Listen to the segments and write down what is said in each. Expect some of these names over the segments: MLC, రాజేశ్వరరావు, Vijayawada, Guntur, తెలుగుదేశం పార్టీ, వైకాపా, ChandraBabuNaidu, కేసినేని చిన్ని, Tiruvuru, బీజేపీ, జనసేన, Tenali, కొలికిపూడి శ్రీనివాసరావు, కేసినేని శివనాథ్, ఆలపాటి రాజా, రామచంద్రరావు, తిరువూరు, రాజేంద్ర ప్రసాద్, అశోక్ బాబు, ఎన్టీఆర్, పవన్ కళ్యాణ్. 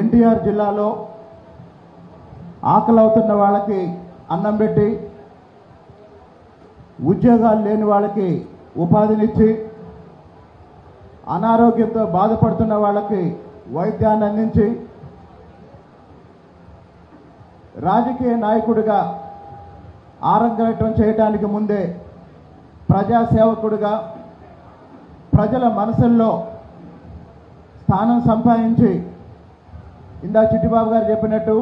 ఎన్టీఆర్ జిల్లాలో ఆకలి అవుతున్న వాళ్ళకి అన్నం పెట్టి ఉద్యోగాలు లేని వాళ్ళకి ఉపాధిని ఇచ్చి అనారోగ్యంతో బాధపడుతున్న వాళ్ళకి వైద్యాన్ని అందించి రాజకీయ నాయకుడిగా ఆరంగేట్రం చేయడానికి ముందే ప్రజా సేవకుడిగా ప్రజల మనసుల్లో స్థానం సంపాదించి ఇందా చిట్టిబాబు గారు చెప్పినట్టు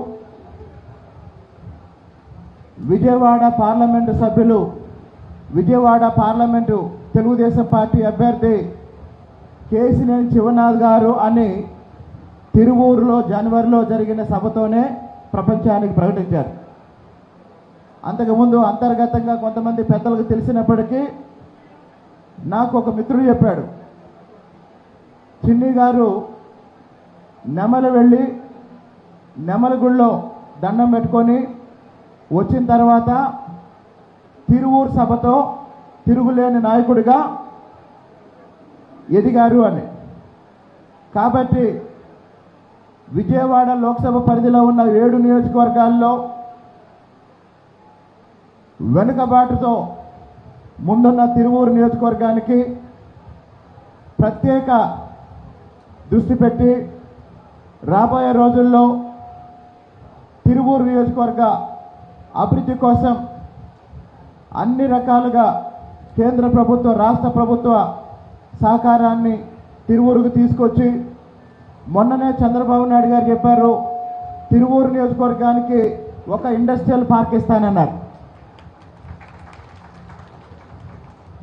విజయవాడ పార్లమెంటు తెలుగుదేశం పార్టీ అభ్యర్థి కేసినేని శివనాథ్ గారు అని తిరువూరులో జనవరిలో జరిగిన సభతోనే ప్రపంచానికి ప్రకటించారు. అంతకుముందు అంతర్గతంగా కొంతమంది పెద్దలకు తెలిసినప్పటికీ నాకు ఒక మిత్రుడు చెప్పాడు, చిన్ని గారు నెమల వెళ్ళి నెమలగుళ్ళో దండం పెట్టుకొని వచ్చిన తర్వాత తిరువూరు సభతో తిరుగులేని నాయకుడిగా ఎదిగారు అని. కాబట్టి విజయవాడ లోక్సభ పరిధిలో ఉన్న 7 నియోజకవర్గాల్లో వెనుకబాటుతో ముందున్న తిరువూరు నియోజకవర్గానికి ప్రత్యేక దృష్టి పెట్టి రాబోయే రోజుల్లో తిరువూరు నియోజకవర్గ అభివృద్ధి కోసం అన్ని రకాలుగా కేంద్ర ప్రభుత్వ రాష్ట్ర ప్రభుత్వ సహకారాన్ని తిరువూరుకు తీసుకొచ్చి, మొన్ననే చంద్రబాబు నాయుడు గారు చెప్పారు తిరువూరు నియోజకవర్గానికి ఒక ఇండస్ట్రియల్ పార్క్ ఇస్తానన్నారు.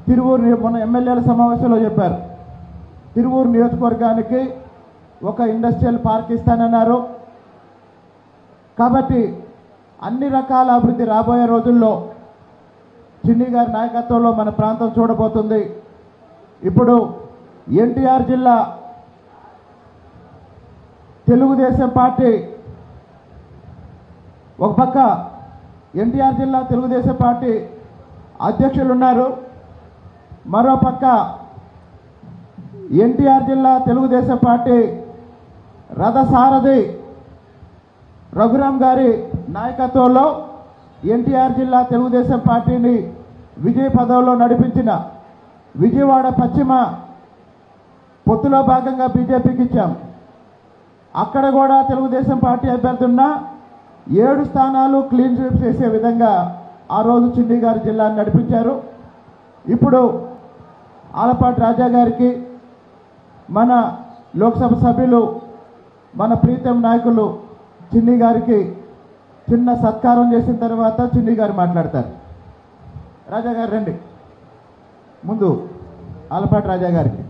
తిరువూరు మన ఎమ్మెల్యేల సమావేశంలో చెప్పారు తిరువూరు నియోజకవర్గానికి ఒక ఇండస్ట్రియల్ పార్క్ ఇస్తానన్నారు. కాబట్టి అన్ని రకాల అభివృద్ధి రాబోయే రోజుల్లో చిన్ని గారి నాయకత్వంలో మన ప్రాంతం చూడబోతుంది. ఇప్పుడు ఎన్టీఆర్ జిల్లా తెలుగుదేశం పార్టీ ఒక పక్క ఎన్టీఆర్ జిల్లా తెలుగుదేశం పార్టీ అధ్యక్షులున్నారు, మరోపక్క ఎన్టీఆర్ జిల్లా తెలుగుదేశం పార్టీ రథసారథి రఘురాం గారి నాయకత్వంలో ఎన్టీఆర్ జిల్లా తెలుగుదేశం పార్టీని విజయ పదవిలో నడిపించిన విజయవాడ పశ్చిమ పొత్తులో భాగంగా బీజేపీకి ఇచ్చాం. అక్కడ కూడా తెలుగుదేశం పార్టీ అభ్యర్థి ఉన్న 7 స్థానాలు క్లీన్ స్వీప్ చేసే విధంగా ఆ రోజు చిన్ని గారి జిల్లాను నడిపించారు. ఇప్పుడు ఆలపాటి రాజా గారికి, మన లోక్సభ సభ్యులు, మన ప్రీతం నాయకులు చిన్ని గారికి చిన్న సత్కారం చేసిన తర్వాత చిన్ని గారు మాట్లాడతారు. రాజా గారు రండి, ముందు ఆలపాటి రాజా గారికి.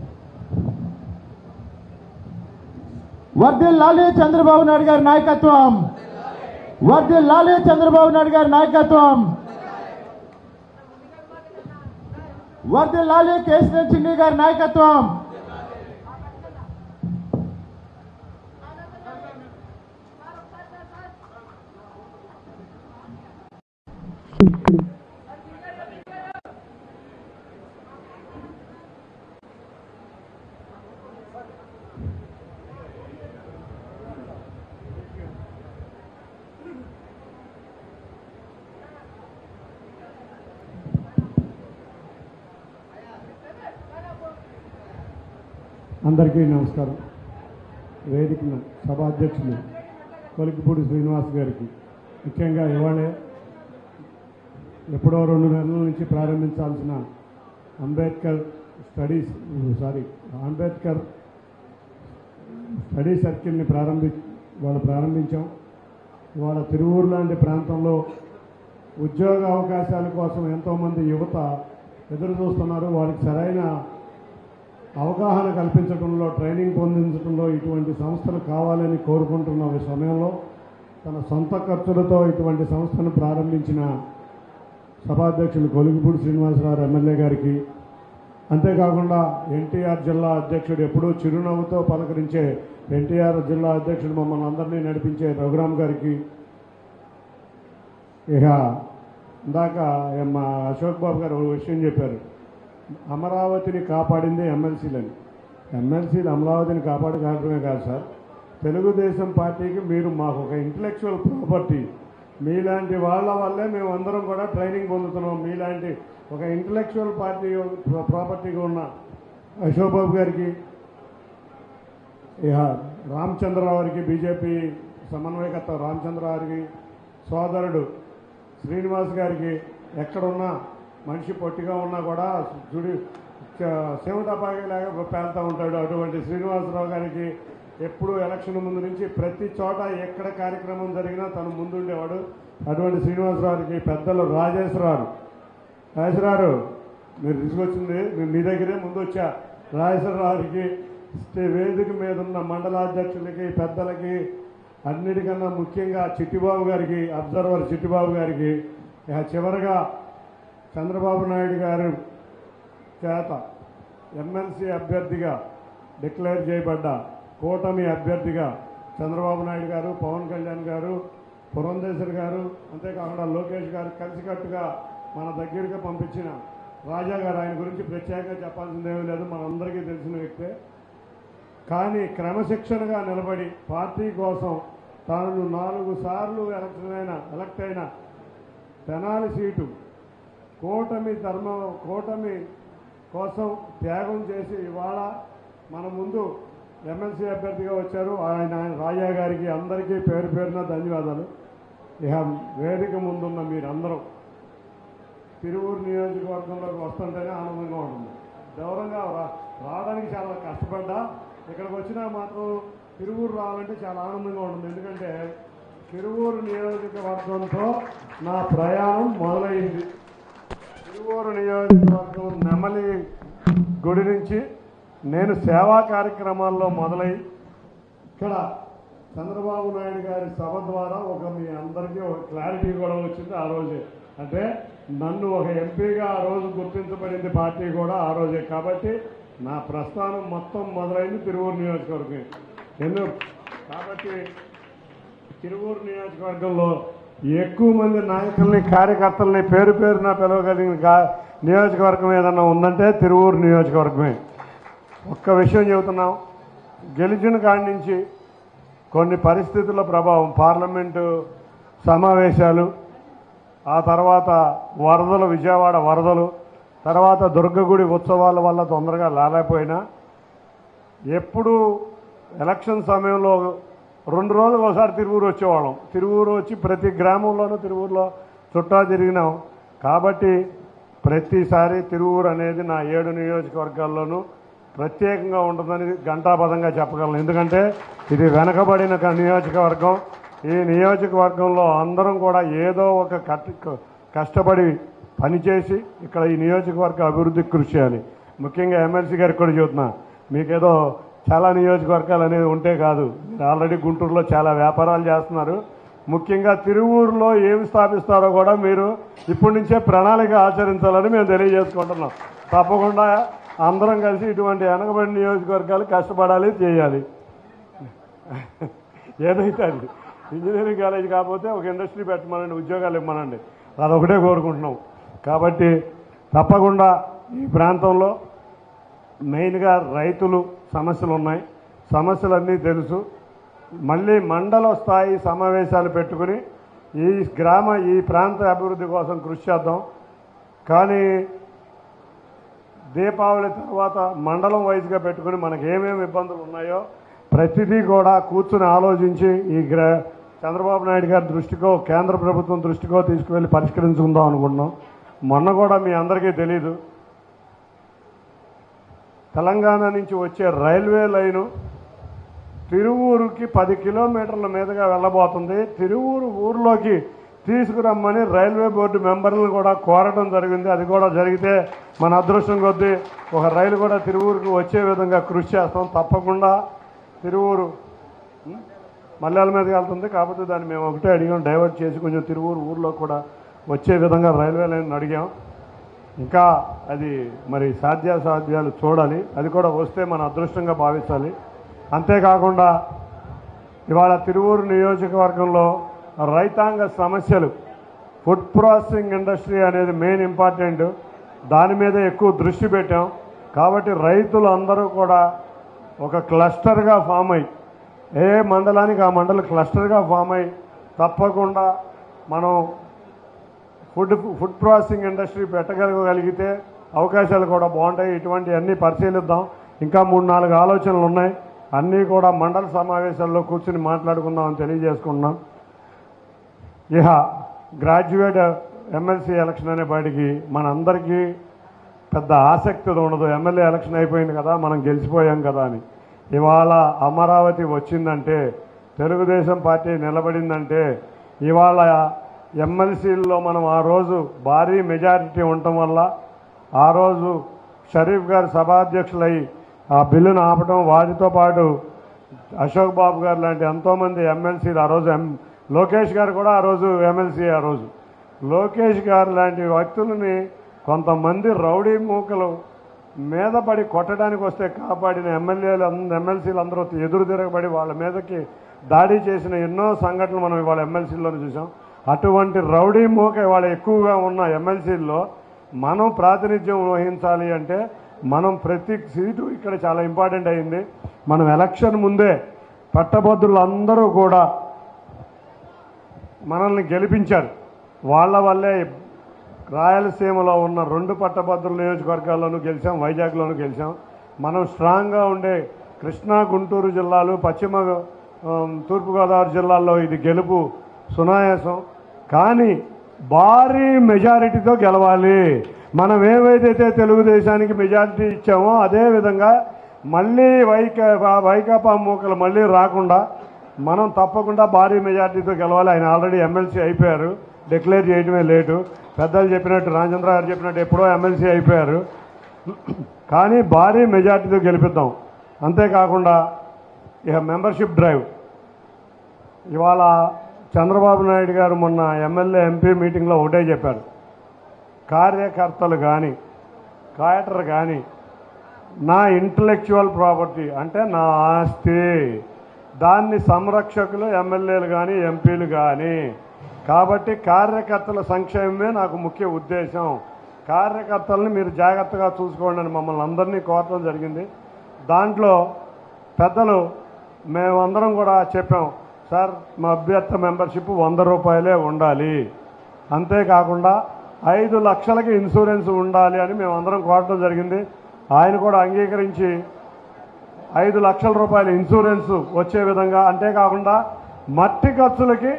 వర్ధిల్లాలి చంద్రబాబు నాయుడు గారి నాయకత్వం, వర్ధిల్లాలి చంద్రబాబు నాయుడు గారి నాయకత్వం, వర్ధిల్లాలి కేసినేని చిన్ని గారి నాయకత్వం. అందరికీ నమస్కారం. వేదికను సభాధ్యక్షులు కొలికిపూడి శ్రీనివాస్ గారికి, ముఖ్యంగా ఇవాళే ఎప్పుడో 2 నెలల నుంచి ప్రారంభించాల్సిన అంబేద్కర్ స్టడీ సర్కిల్ని ప్రారంభించాం. ఇవాళ తిరువూరు లాంటి ప్రాంతంలో ఉద్యోగ అవకాశాల కోసం ఎంతోమంది యువత ఎదురు చూస్తున్నారు. వాళ్ళకి సరైన అవగాహన కల్పించడంలో, ట్రైనింగ్ పొందించడంలో ఇటువంటి సంస్థలు కావాలని కోరుకుంటున్న ఈ సమయంలో తన సొంత ఖర్చులతో ఇటువంటి సంస్థను ప్రారంభించిన సభాధ్యక్షులు కొలికిపూడి శ్రీనివాసరావు ఎమ్మెల్యే గారికి, అంతేకాకుండా ఎన్టీఆర్ జిల్లా అధ్యక్షుడు, ఎప్పుడూ చిరునవ్వుతో పలకరించే ఎన్టీఆర్ జిల్లా అధ్యక్షుడు, మమ్మల్ని అందరినీ నడిపించే రఘురాం గారికి, ఇక ఇందాక అశోక్ బాబు గారు ఒక విషయం చెప్పారు, అమరావతిని కాపాడింది ఎమ్మెల్సీలని. ఎమ్మెల్సీలు అమరావతిని కాపాడగలమే కాదు సార్, తెలుగుదేశం పార్టీకి మీరు మాకు ఒక ఇంటెలెక్చువల్ ప్రాపర్టీ. మీలాంటి వాళ్ళ వల్లే మేమందరం కూడా ట్రైనింగ్ పొందుతున్నాం. మీలాంటి ఒక ఇంటెలెక్చువల్ పార్టీ ప్రాపర్టీగా ఉన్న అశోక్ బాబు గారికి, రామచంద్రరావు గారికి, బీజేపీ సమన్వయకర్త రామచంద్రరావు గారికి, సోదరుడు శ్రీనివాస్ గారికి, ఎక్కడున్నా మనిషి పొట్టిగా ఉన్నా కూడా సేవటపాకిలాగా పేలుతూ ఉంటాడు. అటువంటి శ్రీనివాసరావు గారికి ఎప్పుడు ఎలక్షన్ ముందు నుంచి ప్రతి చోట ఎక్కడ కార్యక్రమం జరిగినా తను ముందుండేవాడు. అటువంటి శ్రీనివాసరావుకి పెద్దలు రాజేశ్వరరావు మీరు తీసుకొచ్చింది మీ దగ్గరే ముందు వచ్చా. రాజేశ్వరరావుకి వేదిక మీద ఉన్న మండలాధ్యక్షులకి, పెద్దలకి, అన్నిటికన్నా ముఖ్యంగా చిట్టిబాబు గారికి, అబ్జర్వర్ చిట్టిబాబు గారికి, చివరిగా చంద్రబాబు నాయుడు గారు చేత ఎమ్మెల్సీ అభ్యర్థిగా డిక్లేర్ చేయబడ్డ కూటమి అభ్యర్థిగా చంద్రబాబు నాయుడు గారు, పవన్ కళ్యాణ్ గారు, పురంధేశ్వర్ గారు, అంతేకాకుండా లోకేష్ గారు కలిసికట్టుగా మన దగ్గరికి పంపించిన రాజా గారు. ఆయన గురించి ప్రత్యేకంగా చెప్పాల్సిందేమీ లేదు, మనందరికీ తెలిసిన వ్యక్తే. కానీ క్రమశిక్షణగా నిలబడి పార్టీ కోసం తాను 4 సార్లు ఎలక్ట్ అయిన తెనాలి సీటు కూటమి కోసం త్యాగం చేసి ఇవాళ మన ముందు ఎమ్మెల్సీ అభ్యర్థిగా వచ్చారు. ఆయన రాజా గారికి అందరికీ పేరు పేరున ధన్యవాదాలు. ఇక వేదిక ముందున్న మీరందరూ తిరువూరు నియోజకవర్గంలోకి వస్తుంటేనే ఆనందంగా ఉంటుంది. దూరంగా రావడానికి చాలా కష్టపడ్డా ఇక్కడికి వచ్చినా మాత్రం తిరువూరు రావాలంటే చాలా ఆనందంగా ఉంటుంది. ఎందుకంటే తిరువూరు నియోజకవర్గంతో నా ప్రయాణం మొదలైంది. తిరువూరు నియోజకవర్గం నెమలి గుడి నుంచి నేను సేవా కార్యక్రమాల్లో మొదలై ఇక్కడ చంద్రబాబు నాయుడు గారి సభ ద్వారా మీ అందరికీ ఒక క్లారిటీ కూడా వచ్చింది. ఆ రోజే అంటే నన్ను ఒక ఎంపీగా ఆ రోజు గుర్తించబడింది పార్టీ కూడా ఆ రోజే. కాబట్టి నా ప్రస్థానం మొత్తం మొదలైంది తిరువూరు నియోజకవర్గం. కాబట్టి తిరువూరు నియోజకవర్గంలో ఎక్కువ మంది నాయకుల్ని, కార్యకర్తల్ని పేరు పేరున పిలవగలిగిన నియోజకవర్గం ఏదన్నా ఉందంటే తిరువూరు నియోజకవర్గమే. ఒక్క విషయం చెబుతున్నాం, గెలిచిన కాడి నుంచి కొన్ని పరిస్థితుల ప్రభావం, పార్లమెంటు సమావేశాలు, ఆ తర్వాత వరదలు, విజయవాడ వరదలు, తర్వాత దుర్గగుడి ఉత్సవాల వల్ల తొందరగా లాలైపోయినా ఎప్పుడు ఎలక్షన్ సమయంలో 2 రోజులు ఒకసారి తిరువూరు వచ్చేవాళ్ళం. తిరువూరు వచ్చి ప్రతి గ్రామంలోనూ తిరువూరులో చుట్టా తిరిగినాం. కాబట్టి ప్రతిసారి తిరువూరు అనేది నా 7 నియోజకవర్గాల్లోనూ ప్రత్యేకంగా ఉంటుందని గంటాపదంగా చెప్పగలను. ఎందుకంటే ఇది వెనకబడిన నియోజకవర్గం. ఈ నియోజకవర్గంలో అందరం కూడా ఏదో ఒక కష్టపడి పనిచేసి ఇక్కడ ఈ నియోజకవర్గ అభివృద్ధికి కృషి చేయాలి. ముఖ్యంగా ఎమ్మెల్సీ గారికి కూడా చెబుతున్నా, మీకేదో చాలా నియోజకవర్గాలు అనేవి ఉంటే కాదు, ఆల్రెడీ గుంటూరులో చాలా వ్యాపారాలు చేస్తున్నారు. ముఖ్యంగా తిరువూరులో ఏమి స్థాపిస్తారో కూడా మీరు ఇప్పటి నుంచే ప్రణాళిక ఆచరించాలని మేము తెలియజేసుకుంటున్నాం. తప్పకుండా అందరం కలిసి ఇటువంటి వెనకబడిన నియోజకవర్గాలు కష్టపడాలి, చేయాలి. ఏదైతే అది ఇంజనీరింగ్ కాలేజ్ కాకపోతే ఒక ఇండస్ట్రీ పెట్టమనండి, ఉద్యోగాలు ఇవ్వమనండి, అదొకటే కోరుకుంటున్నాం. కాబట్టి తప్పకుండా ఈ ప్రాంతంలో మెయిన్గా రైతులు సమస్యలు ఉన్నాయి, సమస్యలన్నీ తెలుసు. మళ్ళీ మండల స్థాయి సమావేశాలు పెట్టుకుని ఈ ప్రాంత అభివృద్ధి కోసం కృషి చేద్దాం. కానీ దీపావళి తర్వాత మండలం వైజ్గా పెట్టుకుని మనకు ఏమేమి ఇబ్బందులు ఉన్నాయో ప్రతిదీ కూడా కూర్చుని ఆలోచించి ఈ చంద్రబాబు నాయుడు గారి దృష్టికో, కేంద్ర ప్రభుత్వం దృష్టికో తీసుకువెళ్ళి పరిష్కరించుకుందాం అనుకుంటున్నాం. మొన్న కూడా మీ అందరికీ తెలీదు, తెలంగాణ నుంచి వచ్చే రైల్వే లైను తిరువూరుకి 10 కిలోమీటర్ల మీదుగా వెళ్ళబోతుంది. తిరువూరు ఊర్లోకి తీసుకురమ్మని రైల్వే బోర్డు మెంబర్లను కూడా కోరడం జరిగింది. అది కూడా జరిగితే మన అదృష్టం కొద్దీ ఒక రైలు కూడా తిరువూరుకు వచ్చే విధంగా కృషి చేస్తాం. తప్పకుండా తిరువూరు మల్లెల మీదకి వెళ్తుంది కాబట్టి దాన్ని మేము ఒకటే అడిగాం, డైవర్ట్ చేసి కొంచెం తిరువూరు ఊర్లో కూడా వచ్చే విధంగా రైల్వే లైన్ అడిగాం. ఇంకా అది మరి సాధ్యాసాధ్యాలు చూడాలి, అది కూడా వస్తే మన అదృష్టంగా భావించాలి. అంతేకాకుండా ఇవాళ తిరువూరు నియోజకవర్గంలో రైతాంగ సమస్యలు, ఫుడ్ ప్రాసెసింగ్ ఇండస్ట్రీ అనేది మెయిన్ ఇంపార్టెంట్, దాని మీద ఎక్కువ దృష్టి పెట్టాం. కాబట్టి రైతులు అందరూ కూడా ఒక క్లస్టర్ గా ఫామ్ అయ్యి ఏ మండలానికి ఆ మండల క్లస్టర్ గా ఫామ్ అయ్యి తప్పకుండా మనం ఫుడ్ ప్రాసెసింగ్ ఇండస్ట్రీ పెట్టగలిగితే అవకాశాలు కూడా బాగుంటాయి. ఇటువంటి అన్ని పరిశీలిద్దాం. ఇంకా 3-4 ఆలోచనలు ఉన్నాయి. అన్నీ కూడా మండల సమావేశాల్లో కూర్చొని మాట్లాడుకుందాం అని తెలియజేసుకుంటున్నాం. ఇహ గ్రాడ్యుయేట్ ఎమ్మెల్సీ ఎలక్షన్ అనే బయటికి మనందరికీ పెద్ద ఆసక్తి ఉండదు. ఎమ్మెల్యే ఎలక్షన్ అయిపోయింది కదా, మనం గెలిచిపోయాం కదా అని. ఇవాళ అమరావతి వచ్చిందంటే, తెలుగుదేశం పార్టీ నిలబడిందంటే, ఇవాళ ఎమ్మెల్సీల్లో మనం ఆ రోజు భారీ మెజారిటీ ఉండటం వల్ల, ఆ రోజు షరీఫ్ గారు సభాధ్యక్షులై ఆ బిల్లును ఆపడం, వారితో పాటు అశోక్ బాబు గారు లాంటి ఎంతోమంది ఎమ్మెల్సీలు, ఆ రోజు లోకేష్ గారు కూడా ఆ రోజు ఎమ్మెల్సీ, ఆ రోజు లోకేష్ గారు లాంటి వ్యక్తులని కొంతమంది రౌడీ మూకలు మీద పడి కొట్టడానికి వస్తే కాపాడిన ఎమ్మెల్సీలు అందరూ ఎదురు తిరగబడి వాళ్ళ మీదకి దాడి చేసిన ఎన్నో సంఘటనలు మనం ఇవాళ ఎమ్మెల్సీల్లోనే చూసాం. అటువంటి రౌడీ మూక ఇవాళ ఎక్కువగా ఉన్న ఎమ్మెల్సీల్లో మనం ప్రాతినిధ్యం వహించాలి అంటే మనం ప్రతి సీటు ఇక్కడ చాలా ఇంపార్టెంట్ అయింది. మనం ఎలక్షన్ ముందే పట్టభద్రులందరూ కూడా మనల్ని గెలిపించారు. వాళ్ళ వల్లే రాయలసీమలో ఉన్న 2 పట్టభద్రుల నియోజకవర్గాల్లోనూ గెలిచాం, వైజాగ్లోనూ గెలిచాం. మనం స్ట్రాంగ్గా ఉండే కృష్ణా, గుంటూరు జిల్లాలు, పశ్చిమ తూర్పుగోదావరి జిల్లాల్లో ఇది గెలుపు సునాయాసం. కానీ భారీ మెజారిటీతో గెలవాలి. మనం ఏవైతే తెలుగుదేశానికి మెజారిటీ ఇచ్చామో అదేవిధంగా మళ్ళీ వైకాపా మూకలు మళ్ళీ రాకుండా మనం తప్పకుండా భారీ మెజారిటీతో గెలవాలి. ఆయన ఆల్రెడీ ఎమ్మెల్సీ అయిపోయారు, డిక్లేర్ చేయడమే లేటు. పెద్దలు చెప్పినట్టు, రామచంద్ర గారు చెప్పినట్టు, ఎప్పుడో ఎమ్మెల్సీ అయిపోయారు. కానీ భారీ మెజార్టీతో గెలిపిద్దాం. అంతేకాకుండా ఇక మెంబర్షిప్ డ్రైవ్. ఇవాళ చంద్రబాబు నాయుడు గారు మొన్న ఎమ్మెల్యే ఎంపీ మీటింగ్లో ఒకటే చెప్పారు, కార్యకర్తలు కానీ క్యాడర్ కానీ నా ఇంటలెక్చువల్ ప్రాపర్టీ, అంటే నా ఆస్తి, దాన్ని సంరక్షకులు ఎమ్మెల్యేలు కానీ ఎంపీలు కానీ. కాబట్టి కార్యకర్తల సంక్షేమమే నాకు ముఖ్య ఉద్దేశం. కార్యకర్తలను మీరు జాగ్రత్తగా చూసుకోండి అని మమ్మల్ని అందరినీ కోరడం జరిగింది. దాంట్లో పెద్దలు మేమందరం కూడా చెప్పాం, సార్ మా అభ్యర్థి మెంబర్షిప్ 100 రూపాయలే ఉండాలి, అంతేకాకుండా 5 లక్షలకి ఇన్సూరెన్స్ ఉండాలి అని మేమందరం కోరడం జరిగింది. ఆయన కూడా అంగీకరించి 5 లక్షల రూపాయల ఇన్సూరెన్స్ వచ్చే విధంగా, అంతేకాకుండా మట్టి ఖర్చులకి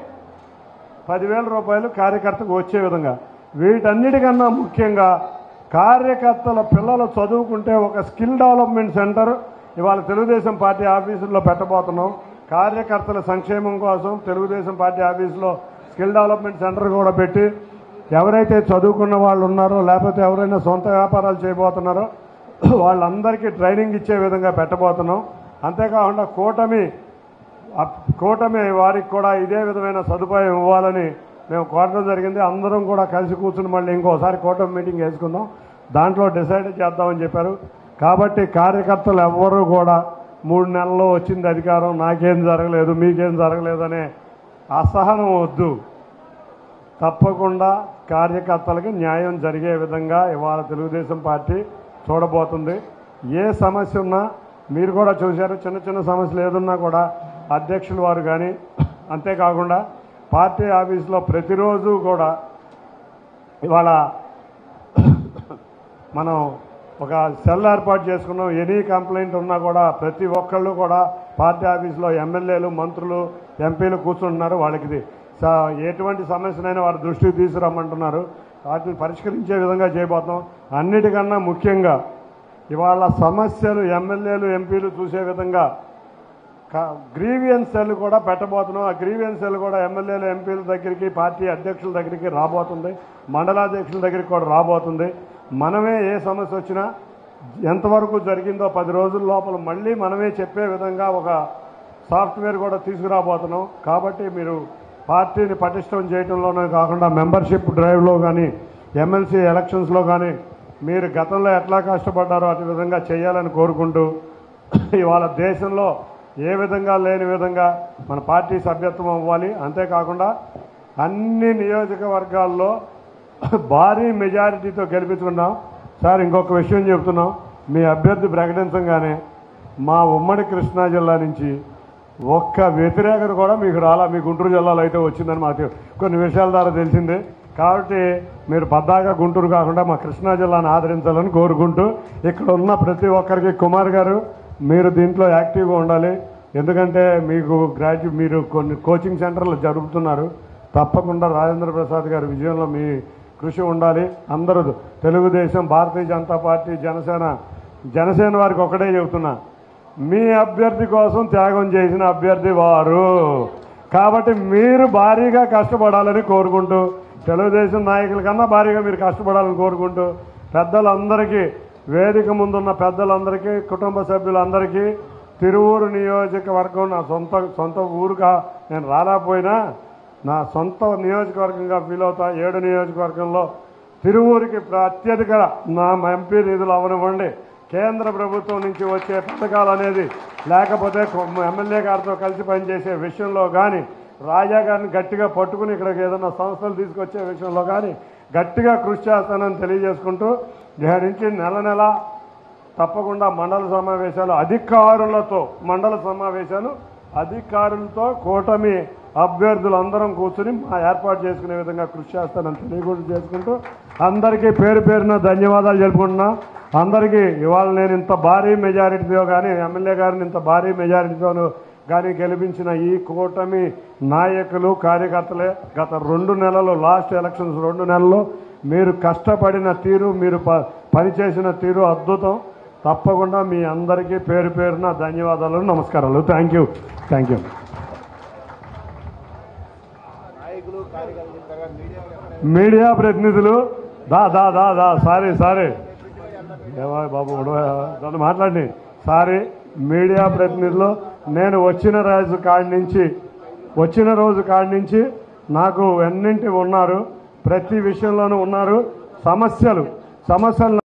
10,000 రూపాయలు కార్యకర్తకు వచ్చే విధంగా. వీటన్నిటికన్నా ముఖ్యంగా కార్యకర్తల పిల్లలు చదువుకుంటే ఒక స్కిల్ డెవలప్మెంట్ సెంటర్ ఇవాళ తెలుగుదేశం పార్టీ ఆఫీసుల్లో పెట్టబోతున్నాం. కార్యకర్తల సంక్షేమం కోసం తెలుగుదేశం పార్టీ ఆఫీసులో స్కిల్ డెవలప్మెంట్ సెంటర్ కూడా పెట్టి, ఎవరైతే చదువుకున్న వాళ్ళు ఉన్నారో లేకపోతే ఎవరైనా సొంత వ్యాపారాలు చేయబోతున్నారో వాళ్ళందరికీ ట్రైనింగ్ ఇచ్చే విధంగా పెట్టబోతున్నాం. అంతేకాకుండా కూటమి వారికి కూడా ఇదే విధమైన సదుపాయం ఇవ్వాలని మేము కోరడం జరిగింది. అందరం కూడా కలిసి కూర్చుని మళ్ళీ ఇంకోసారి కూటమి మీటింగ్ వేసుకుందాం, దాంట్లో డిసైడ్ చేద్దామని చెప్పారు. కాబట్టి కార్యకర్తలు ఎవ్వరూ కూడా 3 నెలల్లో వచ్చింది అధికారం, నాకేం జరగలేదు మీకేం జరగలేదనే అసహనం వద్దు. తప్పకుండా కార్యకర్తలకి న్యాయం జరిగే విధంగా ఇవాళ తెలుగుదేశం పార్టీ చూడబోతుంది. ఏ సమస్య ఉన్నా మీరు కూడా చూశారు, చిన్న చిన్న సమస్యలు ఏదున్నా కూడా అధ్యక్షుల వారు కానీ, అంతేకాకుండా పార్టీ ఆఫీసులో ప్రతిరోజు కూడా ఇవాళ మనం ఒక సెల్ ఏర్పాటు చేసుకున్నాం. ఎనీ కంప్లైంట్ ఉన్నా కూడా ప్రతి ఒక్కళ్ళు కూడా పార్టీ ఆఫీసులో ఎమ్మెల్యేలు, మంత్రులు, ఎంపీలు కూర్చుంటున్నారు. వాళ్ళకి ఎటువంటి సమస్యనైనా వారి దృష్టికి తీసుకురమ్మంటున్నారు. వాటిని పరిష్కరించే విధంగా చేయబోతాం. అన్నిటికన్నా ముఖ్యంగా ఇవాళ సమస్యలు ఎమ్మెల్యేలు, ఎంపీలు చూసే విధంగా గ్రీవియన్స్ సెల్ కూడా పెట్టబోతున్నాం. ఆ గ్రీవియన్స్ సెల్ కూడా ఎమ్మెల్యేలు, ఎంపీల దగ్గరికి, పార్టీ అధ్యక్షుల దగ్గరికి రాబోతుంది, మండలాధ్యక్షుల దగ్గరికి కూడా రాబోతుంది. మనమే ఏ సమస్య వచ్చినా ఎంతవరకు జరిగిందో 10 రోజుల లోపల మళ్ళీ మనమే చెప్పే విధంగా ఒక సాఫ్ట్వేర్ కూడా తీసుకురాబోతున్నాం. కాబట్టి మీరు పార్టీని పటిష్టం చేయడంలోనే కాకుండా మెంబర్షిప్ డ్రైవ్లో కానీ, ఎమ్మెల్సీ ఎలక్షన్స్లో కానీ మీరు గతంలో ఎట్లా కష్టపడ్డారో అటు విధంగా చేయాలని కోరుకుంటూ, ఇవాళ దేశంలో ఏ విధంగా లేని విధంగా మన పార్టీ సభ్యత్వం అవ్వాలి. అంతేకాకుండా అన్ని నియోజకవర్గాల్లో భారీ మెజారిటీతో గెలిపించుకున్నాం. సార్ ఇంకొక విషయం చెబుతున్నాం, మీ అభ్యర్థి ప్రకటించగానే మా ఉమ్మడి కృష్ణా జిల్లా నుంచి ఒక్క వ్యతిరేకత కూడా మీకు రాలా। మీ గుంటూరు జిల్లాలో అయితే వచ్చిందని మాకు కొన్ని విషయాల ద్వారా తెలిసింది। కాబట్టి మీరు పద్దాగా గుంటూరు కాకుండా మా కృష్ణా జిల్లాను ఆదరించాలని కోరుకుంటూ ఇక్కడ ఉన్న ప్రతి ఒక్కరికి కుమార్ గారు మీరు దీంట్లో యాక్టివ్గా ఉండాలి। ఎందుకంటే మీకు మీరు కొన్ని కోచింగ్ సెంటర్లు జరుగుతున్నారు। తప్పకుండా రాజేంద్ర ప్రసాద్ గారి విజయంలో మీ కృషి ఉండాలి। అందరూ తెలుగుదేశం భారతీయ జనతా పార్టీ జనసేన వారికి ఒకటే చెబుతున్నా, మీ అభ్యర్థి కోసం త్యాగం చేసిన అభ్యర్థి వారు కాబట్టి మీరు భారీగా కష్టపడాలని కోరుకుంటూ తెలుగుదేశం నాయకుల కన్నా భారీగా మీరు కష్టపడాలని కోరుకుంటూ పెద్దలందరికీ వేదిక ముందున్న పెద్దలందరికీ కుటుంబ సభ్యులందరికీ తిరువూరు నియోజకవర్గం నా సొంత ఊరుగా నేను రాలేకపోయినా నా సొంత నియోజకవర్గంగా ఫీల్ అవుతా। 7 నియోజకవర్గంలో తిరువూరుకి అత్యధిక నా ఎంపీ నిధులు అవనివ్వండి, కేంద్ర ప్రభుత్వం నుంచి వచ్చే పథకాలు అనేది లేకపోతే ఎమ్మెల్యే గారితో కలిసి పనిచేసే విషయంలో కానీ రాజా గారిని గట్టిగా పట్టుకుని ఇక్కడికి ఏదైనా సంస్థలు తీసుకొచ్చే విషయంలో కానీ గట్టిగా కృషి చేస్తానని తెలియజేసుకుంటూ దాని నుంచి నెల నెల తప్పకుండా మండల సమావేశాలు అధికారులతో కూటమి అభ్యర్థులందరం కూర్చుని మా ఏర్పాటు చేసుకునే విధంగా కృషి చేస్తానని తెలియజేసుకుంటూ అందరికీ పేరు పేరున ధన్యవాదాలు తెలుపుకుంటున్నా। అందరికీ ఇవాళ నేను ఇంత భారీ మెజారిటీతో కానీ ఎమ్మెల్యే గారిని ఇంత భారీ మెజారిటీతోనూ కానీ గెలిపించిన ఈ కూటమి నాయకులు కార్యకర్తలే। గత 2 నెలలు లాస్ట్ ఎలక్షన్స్ 2 నెలలు మీరు కష్టపడిన తీరు మీరు పనిచేసిన తీరు అద్భుతం। తప్పకుండా మీ అందరికీ పేరు పేరున ధన్యవాదాలు, నమస్కారాలు, థ్యాంక్ యూ। మీడియా ప్రతినిధులు దా దా దా దా సారీ సారీ ఏవా బాబు దాన్ని మాట్లాడి సారీ మీడియా ప్రతినిధులు నేను వచ్చిన రోజు కాడి నుంచి నాకు అన్నింటి ఉన్నారు, ప్రతి విషయంలోనూ ఉన్నారు। సమస్యలు